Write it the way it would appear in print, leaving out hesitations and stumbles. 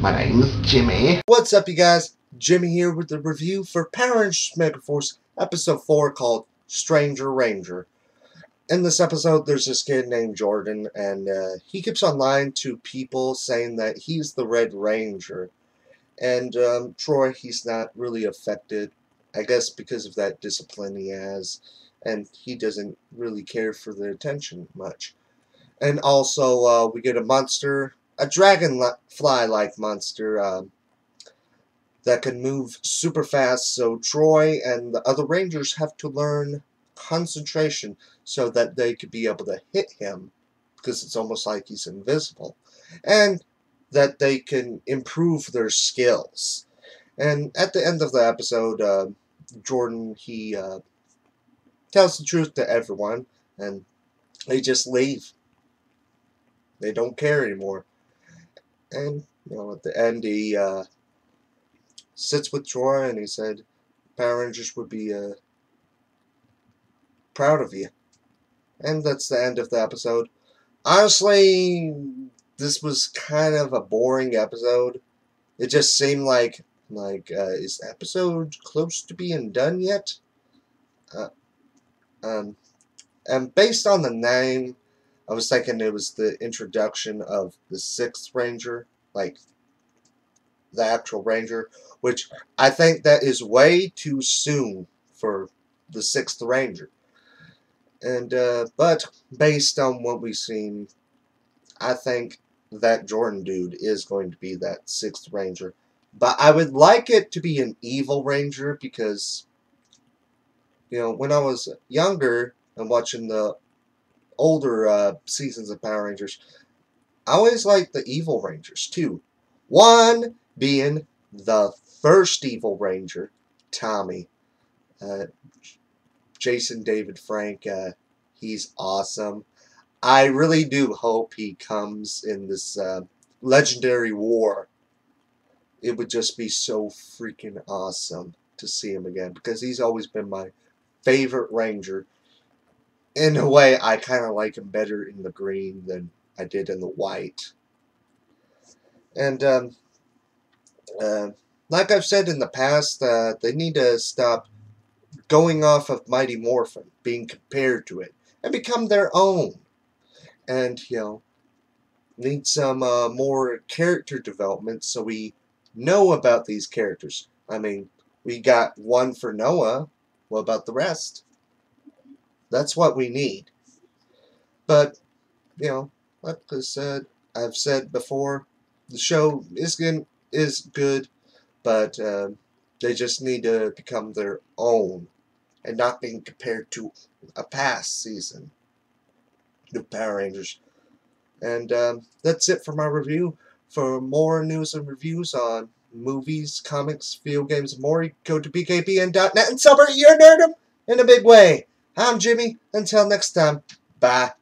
My name is Jimmy. What's up, you guys? Jimmy here with the review for Power Rangers Megaforce Episode 4 called Stranger Ranger. In this episode, there's this kid named Jordan, and he keeps on lying to people saying that he's the Red Ranger. And Troy, he's not really affected, I guess, because of that discipline he has, and he doesn't really care for the attention much. And also, we get a monster, a dragonfly-like monster that can move super fast, so Troy and the other Rangers have to learn concentration so that they could be able to hit him, because it's almost like he's invisible, and that they can improve their skills. And at the end of the episode, Jordan, he tells the truth to everyone, and they just leave. They don't care anymore. And, you know, at the end, he sits with Troy, and he said, Power Rangers would be proud of you. And that's the end of the episode. Honestly, this was kind of a boring episode. It just seemed like is the episode close to being done yet? And based on the name, I was thinking it was the introduction of the 6th Ranger, like the actual Ranger, which I think that is way too soon for the 6th Ranger. And but based on what we've seen, I think that Jordan dude is going to be that 6th Ranger. But I would like it to be an evil Ranger, because, you know, when I was younger and watching the older seasons of Power Rangers, I always liked the evil Rangers too. One being the first evil Ranger, Tommy. Jason David Frank, he's awesome. I really do hope he comes in this Legendary War. It would just be so freaking awesome to see him again, because he's always been my favorite Ranger. In a way, I kind of like him better in the green than I did in the white. And like I've said in the past, they need to stop going off of Mighty Morphin, being compared to it, and become their own. And, you know, need some more character development so we know about these characters. I mean, we got one for Noah. What about the rest? That's what we need. But, you know, like I've said before, the show is good, but they just need to become their own and not being compared to a past season of Power Rangers. And that's it for my review. For more news and reviews on movies, comics, video games, and more, go to BKBN.net and celebrate your nerdom in a big way. I'm Jimmy. Until next time, bye.